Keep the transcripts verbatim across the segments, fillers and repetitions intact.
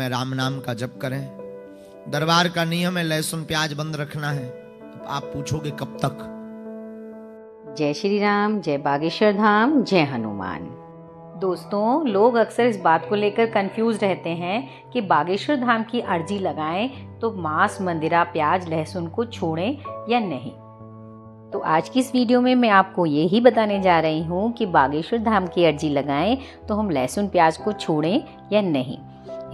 में राम नाम का जप करें। दरबार का नियम है लहसुन प्याज बंद रखना है। अब आप पूछोगे कब तक? जय श्री राम, जय बागेश्वर धाम, जय हनुमान। दोस्तों, लोग अक्सर इस बात को लेकर कंफ्यूज रहते हैं कि बागेश्वर धाम की अर्जी लगाएं तो मांस मंदिरा प्याज लहसुन को छोड़ें या नहीं। तो आज की इस वीडियो में मैं आपको ये ही बताने जा रही हूँ कि बागेश्वर धाम की अर्जी लगाएं तो हम लहसुन प्याज को छोड़ें या नहीं।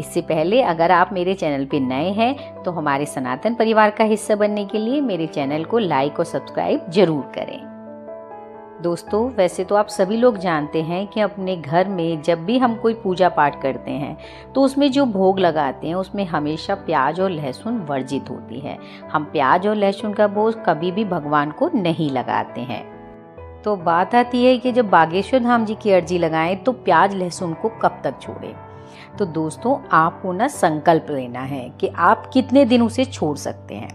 इससे पहले अगर आप मेरे चैनल पर नए हैं तो हमारे सनातन परिवार का हिस्सा बनने के लिए मेरे चैनल को लाइक और सब्सक्राइब जरूर करें। दोस्तों, वैसे तो आप सभी लोग जानते हैं कि अपने घर में जब भी हम कोई पूजा पाठ करते हैं तो उसमें जो भोग लगाते हैं उसमें हमेशा प्याज और लहसुन वर्जित होती है। हम प्याज और लहसुन का भोग कभी भी भगवान को नहीं लगाते हैं। तो बात आती है कि जब बागेश्वर धाम जी की अर्जी लगाएं तो प्याज लहसुन को कब तक छोड़ें। तो दोस्तों, आपको ना संकल्प लेना है कि आप कितने दिन उसे छोड़ सकते हैं।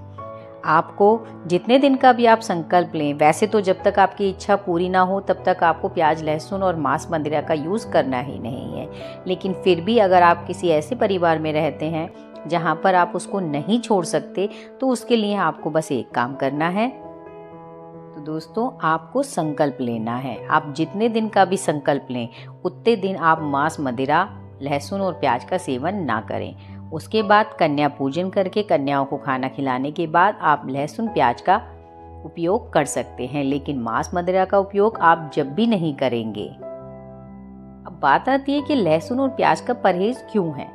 आपको जितने दिन का भी आप संकल्प लें, वैसे तो जब तक आपकी इच्छा पूरी ना हो तब तक आपको प्याज लहसुन और मांस मंदिरा का यूज़ करना ही नहीं है। लेकिन फिर भी अगर आप किसी ऐसे परिवार में रहते हैं जहां पर आप उसको नहीं छोड़ सकते तो उसके लिए आपको बस एक काम करना है। तो दोस्तों, आपको संकल्प लेना है। आप जितने दिन का भी संकल्प लें उतने दिन आप मांस मंदिरा लहसुन और प्याज का सेवन ना करें। उसके बाद कन्या पूजन करके कन्याओं को खाना खिलाने के बाद आप लहसुन प्याज का उपयोग कर सकते हैं, लेकिन मांस मदिरा का उपयोग आप जब भी नहीं करेंगे। अब बात आती है कि लहसुन और प्याज का परहेज क्यों है।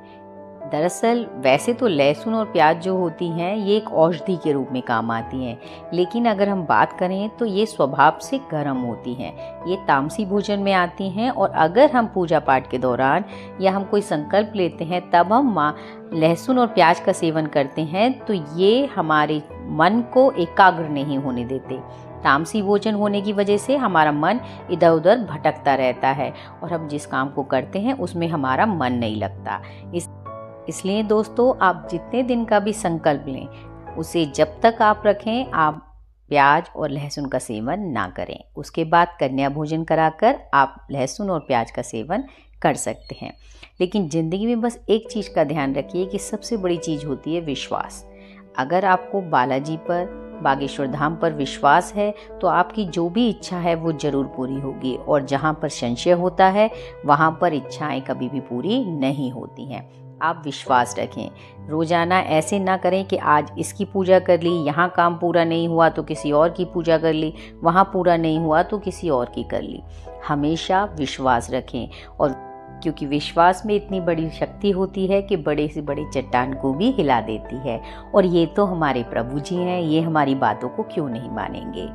दरअसल वैसे तो लहसुन और प्याज जो होती हैं ये एक औषधि के रूप में काम आती हैं, लेकिन अगर हम बात करें तो ये स्वभाव से गर्म होती हैं। ये तामसी भोजन में आती हैं और अगर हम पूजा पाठ के दौरान या हम कोई संकल्प लेते हैं तब हम माँ लहसुन और प्याज का सेवन करते हैं तो ये हमारे मन को एकाग्र नहीं होने देते। तामसी भोजन होने की वजह से हमारा मन इधर उधर भटकता रहता है और हम जिस काम को करते हैं उसमें हमारा मन नहीं लगता। इस इसलिए दोस्तों, आप जितने दिन का भी संकल्प लें उसे जब तक आप रखें आप प्याज और लहसुन का सेवन ना करें। उसके बाद कन्या भोजन कराकर आप लहसुन और प्याज का सेवन कर सकते हैं। लेकिन ज़िंदगी में बस एक चीज़ का ध्यान रखिए कि सबसे बड़ी चीज़ होती है विश्वास। अगर आपको बालाजी पर, बागेश्वर धाम पर विश्वास है तो आपकी जो भी इच्छा है वो जरूर पूरी होगी, और जहाँ पर संशय होता है वहाँ पर इच्छाएँ कभी भी पूरी नहीं होती हैं। आप विश्वास रखें। रोज़ाना ऐसे ना करें कि आज इसकी पूजा कर ली, यहाँ काम पूरा नहीं हुआ तो किसी और की पूजा कर ली, वहाँ पूरा नहीं हुआ तो किसी और की कर ली। हमेशा विश्वास रखें, और क्योंकि विश्वास में इतनी बड़ी शक्ति होती है कि बड़े से बड़े चट्टान को भी हिला देती है, और ये तो हमारे प्रभु जी हैं, ये हमारी बातों को क्यों नहीं मानेंगे।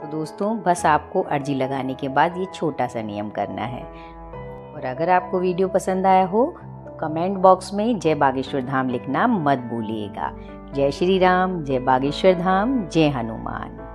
तो दोस्तों, बस आपको अर्जी लगाने के बाद ये छोटा सा नियम करना है। और अगर आपको वीडियो पसंद आया हो कमेंट बॉक्स में जय बागेश्वर धाम लिखना मत भूलिएगा। जय श्री राम, जय बागेश्वर धाम, जय हनुमान।